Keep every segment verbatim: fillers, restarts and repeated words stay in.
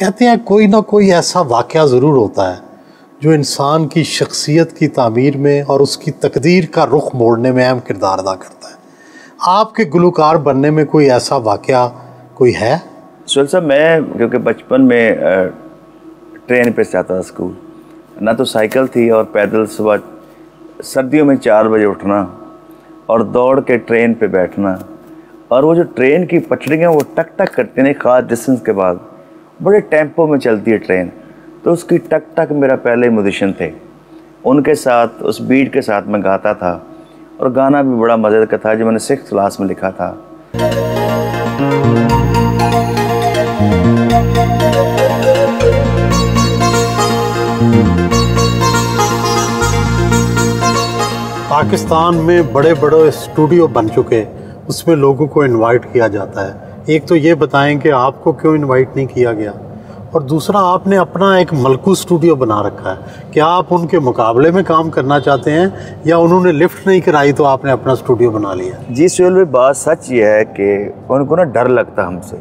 कहते हैं कोई ना कोई ऐसा वाक़या ज़रूर होता है जो इंसान की शख्सियत की तामीर में और उसकी तकदीर का रुख मोड़ने में अहम किरदार अदा करता है। आपके गुलकार बनने में कोई ऐसा वाक़या कोई है? सुहेल साहब, मैं क्योंकि बचपन में ट्रेन पर जाता था स्कूल, ना तो साइकिल थी और पैदल सुबह सर्दियों में चार बजे उठना और दौड़ के ट्रेन पे बैठना, और वो जो ट्रेन की पटरियाँ वो टक टक करती हैं ख़ास डिस्टेंस के बाद, बड़े टेम्पो में चलती है ट्रेन, तो उसकी टक टक मेरा पहले म्यूजिशन थे, उनके साथ उस बीट के साथ मैं गाता था। और गाना भी बड़ा मज़े का था जो मैंने सिक्स क्लास में लिखा था। पाकिस्तान में बड़े बड़े स्टूडियो बन चुके, उसमें लोगों को इनवाइट किया जाता है। एक तो ये बताएं कि आपको क्यों इनवाइट नहीं किया गया, और दूसरा आपने अपना एक मलकू स्टूडियो बना रखा है, क्या आप उनके मुकाबले में काम करना चाहते हैं या उन्होंने लिफ्ट नहीं कराई तो आपने अपना स्टूडियो बना लिया? जी सुहेल भाई, बात सच ये है कि उनको ना डर लगता हमसे,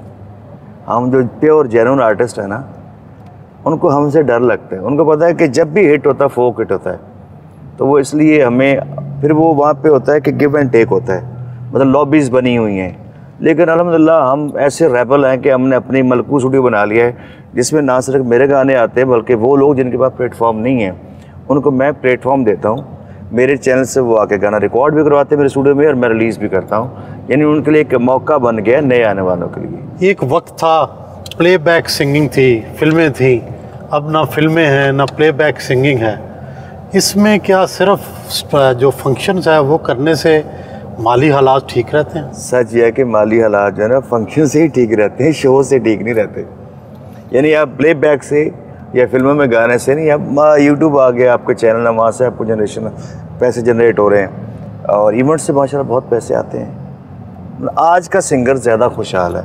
हम जो प्योर जेन्युइन आर्टिस्ट है ना, उनको हमसे डर लगता है। उनको पता है कि जब भी हिट होता है फोक हिट होता है, तो वो इसलिए हमें फिर वो वहाँ पे होता है कि गिव एंड टेक होता है, मतलब लॉबीज़ बनी हुई हैं। लेकिन अल्हम्दुलिल्लाह हम ऐसे रेबल हैं कि हमने अपनी मलकू स्टूडियो बना लिया है, जिसमें ना सिर्फ मेरे गाने आते हैं बल्कि वो लोग जिनके पास प्लेटफॉर्म नहीं है उनको मैं प्लेटफॉर्म देता हूँ। मेरे चैनल से वो आके गाना रिकॉर्ड भी करवाते हैं मेरे स्टूडियो में, और मैं रिलीज़ भी करता हूँ, यानी उनके लिए एक मौका बन गया नए आने वालों के लिए। एक वक्त था प्लेबैक सिंगिंग थी, फिल्में थी, अब ना फिल्में हैं ना प्लेबैक सिंगिंग है। इसमें क्या सिर्फ जो फंक्शंस है वो करने से माली हालात ठीक रहते हैं? सच यह है कि माली हालात जो है ना फंक्शन से ही ठीक रहते हैं, शो से ठीक नहीं रहते। यानी आप प्लेबैक से या फिल्मों में गाने से नहीं, अब यूट्यूब आ गया, आपके चैनल है, वहाँ से आपको जनरेशन पैसे जनरेट हो रहे हैं, और इवेंट्स से माशाल्लाह बहुत पैसे आते हैं। आज का सिंगर ज़्यादा खुशहाल है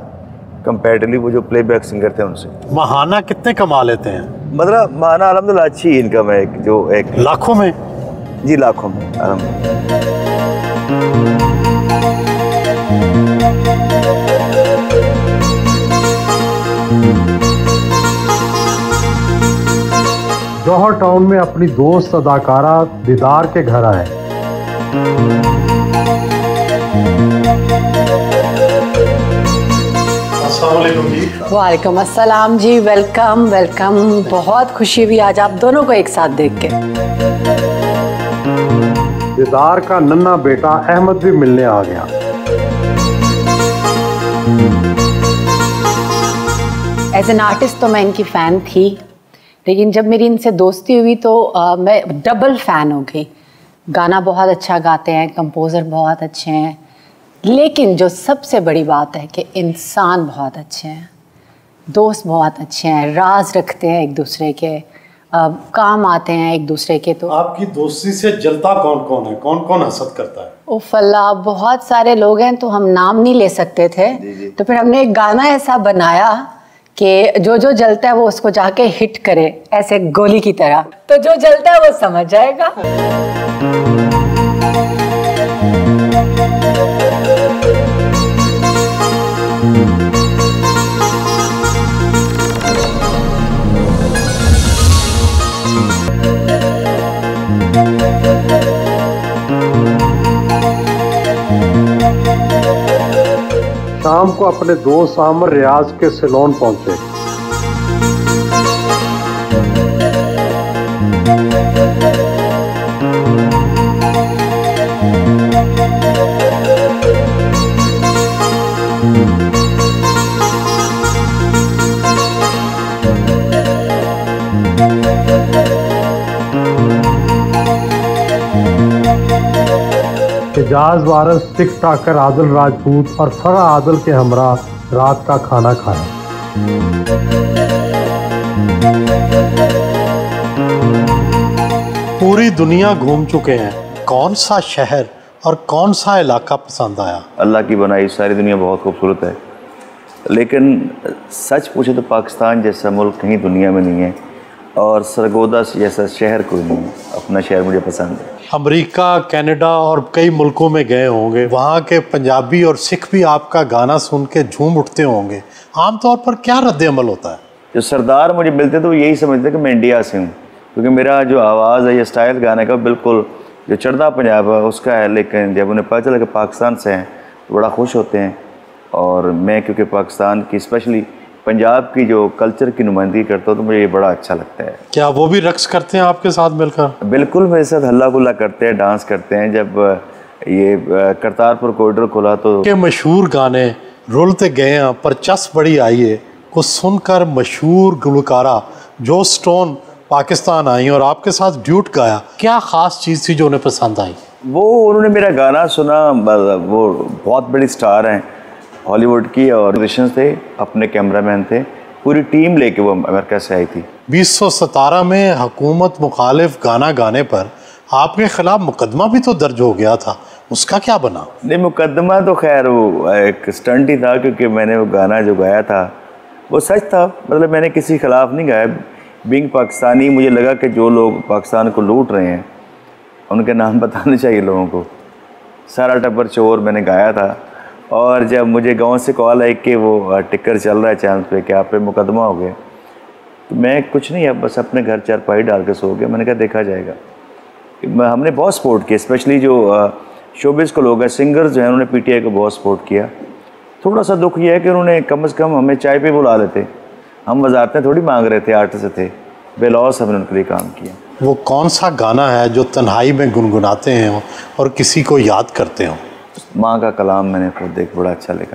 कंपेरेटिवली वो जो प्लेबैक सिंगर थे उनसे। महाना कितने कमा लेते हैं? मतलब महाना अल्हम्दुलिल्लाह अच्छी इनकम है, जो एक लाखों में। जी लाखों में अल्हम्दुलिल्लाह। जौहर टाउन में अपनी दोस्त अदाकारा दीदार के घर आए। अस्सलामुअलैकुम जी। वालेकुम अस्सलाम जी, वेलकम वेलकम। बहुत खुशी हुई आज आप दोनों को एक साथ देख के। दीदार का नन्हा बेटा अहमद भी मिलने आ गया। एज एन आर्टिस्ट तो मैं इनकी फ़ैन थी, लेकिन जब मेरी इनसे दोस्ती हुई तो आ, मैं डबल फ़ैन हो गई। गाना बहुत अच्छा गाते हैं, कंपोज़र बहुत अच्छे हैं, लेकिन जो सबसे बड़ी बात है कि इंसान बहुत अच्छे हैं, दोस्त बहुत अच्छे हैं, राज रखते हैं एक दूसरे के, आ, काम आते हैं एक दूसरे के। तो आपकी दोस्ती से जलता कौन कौन है, कौन कौन हसद करता है? ओ फल्ला, बहुत सारे लोग हैं तो हम नाम नहीं ले सकते थे, तो फिर हमने एक गाना ऐसा बनाया कि जो जो जलता है वो उसको जाके हिट करे ऐसे गोली की तरह, तो जो जलता है वो समझ जाएगा। शाम को अपने दोस्त आमिर रियाज के सैलून पहुंचे। एजाज वारिस सिकटाकर, आदल राजपूत और फरा आदिल के हमरा रात का खाना खाया। पूरी दुनिया घूम चुके हैं, कौन सा शहर और कौन सा इलाका पसंद आया? अल्लाह की बनाई सारी दुनिया बहुत खूबसूरत है, लेकिन सच पूछे तो पाकिस्तान जैसा मुल्क कहीं दुनिया में नहीं है, और सरगोधा जैसा शहर कोई नहीं। अपना शहर मुझे पसंद है। अमेरिका, कनाडा और कई मुल्कों में गए होंगे, वहाँ के पंजाबी और सिख भी आपका गाना सुन के झूम उठते होंगे। आमतौर पर क्या रद्द अमल होता है? जो सरदार मुझे मिलते थे वो यही समझते कि मैं इंडिया से हूँ, क्योंकि मेरा जो आवाज़ है या स्टाइल गाने का बिल्कुल जो चढ़ता पंजाब है उसका है। लेकिन जब उन्हें पता चला कि पाकिस्तान से हैं तो बड़ा खुश होते हैं। और मैं क्योंकि पाकिस्तान की स्पेशली पंजाब की जो कल्चर की नुमाइंदगी करता हूँ तो मुझे ये बड़ा अच्छा लगता है। क्या वो भी रक्स करते हैं आपके साथ मिलकर? बिल्कुल मेरे साथ हल्ला गुल्ला करते हैं, डांस करते हैं। जब ये करतारपुर कॉरिडोर खुला तो के मशहूर गाने रुलते गए पर चस बड़ी आई है को सुनकर मशहूर गुलकारा जो स्टोन पाकिस्तान आई और आपके साथ ड्यूट गाया, क्या ख़ास चीज़ थी जो उन्हें पसंद आई? वो उन्होंने मेरा गाना सुना, वो बहुत बड़ी स्टार हैं हॉलीवुड की और म्यूजिशियन थे, अपने कैमरामैन थे, पूरी टीम लेके वो अमेरिका से आई थी। बीस सौ सतारह में हुकूमत मुखालिफ गाना गाने पर आपके खिलाफ मुकदमा भी तो दर्ज हो गया था, उसका क्या बना? नहीं, मुकदमा तो खैर वो एक स्टंट ही था, क्योंकि मैंने वो गाना जो गाया था वो सच था। मतलब मैंने किसी खिलाफ नहीं गाया। बीइंग पाकिस्तानी मुझे लगा कि जो लोग पाकिस्तान को लूट रहे हैं उनके नाम बताने चाहिए लोगों को। सारा टब्बर चोर मैंने गाया था। और जब मुझे गांव से कॉल आई कि वो टिकर चल रहा है चैनल पे कि आप पे मुकदमा हो गया, तो मैं कुछ नहीं, अब बस अपने घर चारपाई डाल के सो गया। मैंने कहा देखा जाएगा। हमने बहुत सपोर्ट किया, स्पेशली जो शोबिज़ को लोग हैं, सिंगर्स जो हैं, उन्होंने पी टी आई को बहुत सपोर्ट किया। थोड़ा सा दुख यह है कि उन्होंने कम से कम हमें चाय पे बुला लेते, हम वजारतें थोड़ी मांग रहे थे, आर्टिस्ट थे, बेलौस हमने उनके लिए काम किया। वो कौन सा गाना है जो तन्हाई में गुनगुनाते हैं और किसी को याद करते हो? माँ का कलाम मैंने खुद एक बड़ा अच्छा लिखा।